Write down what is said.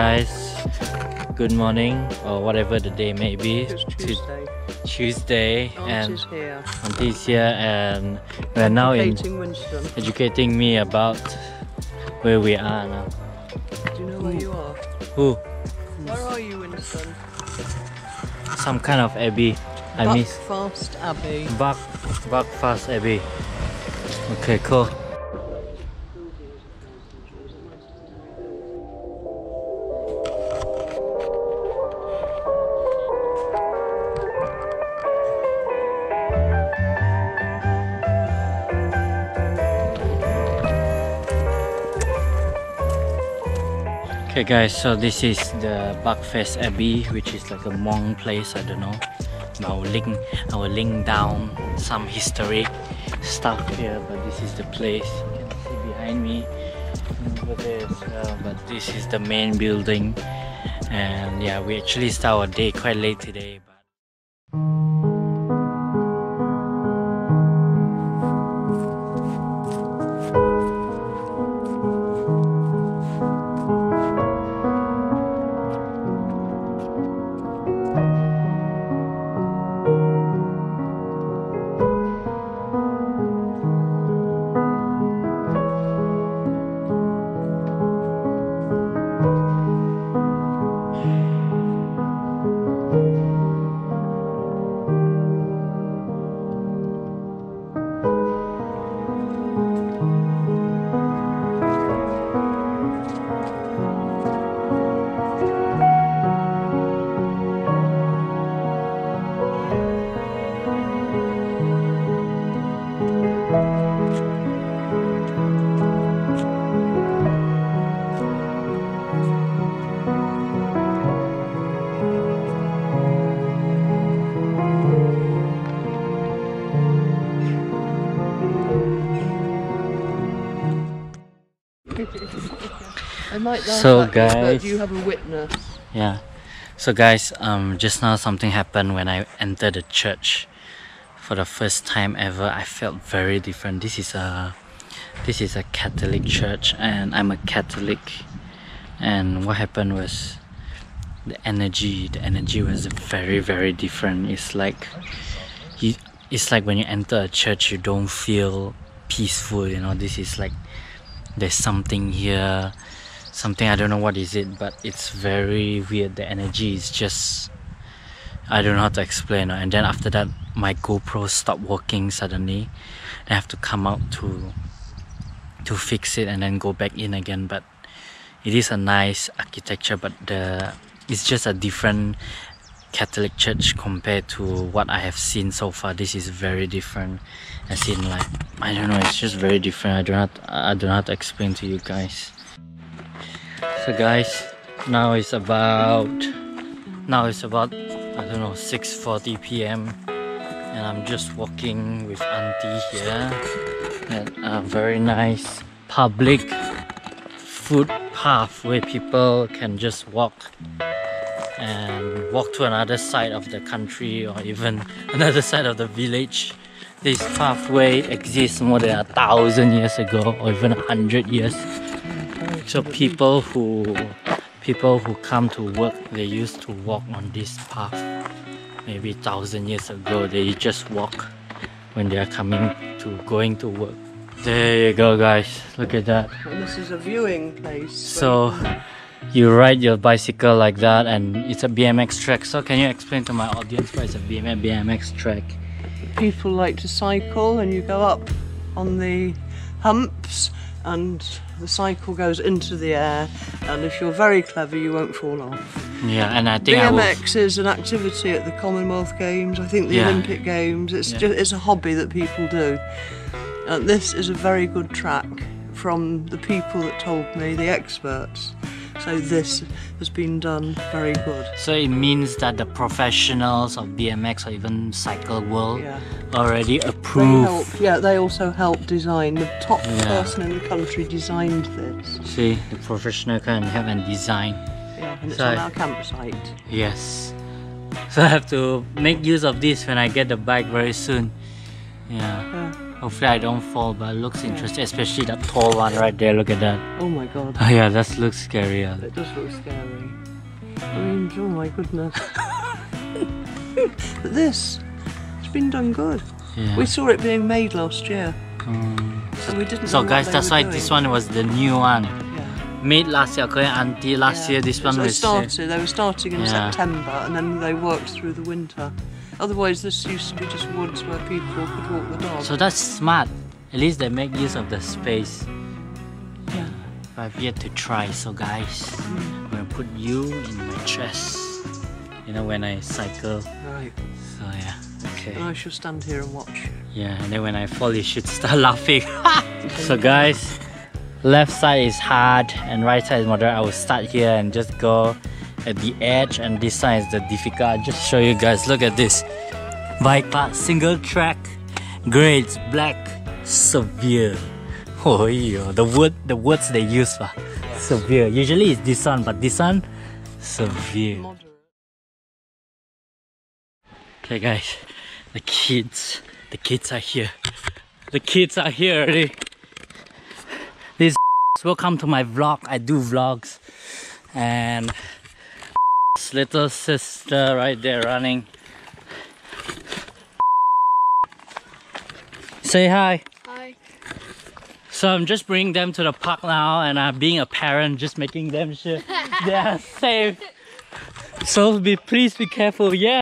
guys. Good morning, or whatever the day may be. It's Tuesday. Auntie's and here. Auntie's here, and we're now educating Winston. Educating me about where we are now. Do you know where you are? Who? Where are you, Winston? Some kind of abbey. I miss Buckfast Abbey. Buckfast Abbey. Okay, cool. Okay guys, so this is the Buckfast Abbey, which is like a monk place, I don't know. I will link down some historic stuff here, but this is the place. You can see behind me over there as well, but this is the main building. And yeah, we actually start our day quite late today. So guys, you have a witness. Yeah. So guys, just now something happened when I entered the church. For the first time ever, I felt very different. This is a Catholic church, and I'm a Catholic. And what happened was the energy was very, very different. It's like when you enter a church, you don't feel peaceful, you know. This is like there's something here. Something, I don't know what is it, but it's very weird. The energy is just, I don't know how to explain. And then after that, my GoPro stopped working suddenly. I have to come out to fix it and then go back in again. But it is a nice architecture, but it's just a different Catholic church compared to what I have seen so far. This is very different. As in, like, I don't know, it's just very different. I don't know how to explain to you guys. So guys, now it's about I don't know, 6:40 p.m. and I'm just walking with Auntie here at a very nice public footpath where people can just walk to another side of the country or even another side of the village. This pathway exists more than 1,000 years ago, or even 100 years. So people who come to work, they used to walk on this path. Maybe 1,000 years ago, they just walk when they are going to work. There you go, guys. Look at that. And this is a viewing place. So you ride your bicycle like that, and it's a BMX track. So can you explain to my audience why it's a BMX track? People like to cycle, and you go up on the humps, and the cycle goes into the air, and if you're very clever, you won't fall off. Yeah, and I think BMX is an activity at the Commonwealth Games, I think the Olympic Games. It's a hobby that people do, and this is a very good track from the people that told me, the experts. So this has been done very good. So it means that the professionals of BMX or even cycle world already approve. They also help design. The top person in the country designed this. See, the professional can help and design. Yeah, and it's on our campsite. Yes. So I have to make use of this when I get the bike very soon. Yeah. Hopefully I don't fall, but it looks interesting, especially that tall one right there, look at that. Oh my god. Oh yeah, that looks scary. Yeah. That does look scary. I mean, oh my goodness. But this, it's been done good. Yeah. We saw it being made last year. So we didn't know guys, that's why this one was the new one. Yeah. Made last year, okay, until last year this one was... They were starting in September and then they worked through the winter. Otherwise, this used to be just woods where people could walk the dog. So that's smart. At least they make use of the space. Yeah. But I've yet to try. So guys, I'm gonna put you in my chest. You know, when I cycle. Right. So yeah. Okay. And I should stand here and watch. Yeah. And then when I fall, you should start laughing. So guys, left side is hard and right side is moderate. I will start here and just go at the edge, and this side is the difficult. I'll just show you guys, look at this bike path, single track, grades black, severe. Oh yeah, the words they use for severe. Usually it's this one, but this one severe. Okay guys, the kids are here. The kids are here already. These welcome to my vlog. I do vlogs. And little sister right there running. Say hi. Hi. So I'm just bringing them to the park now, and I'm being a parent, just making them sure they are safe. So please be careful. Yeah.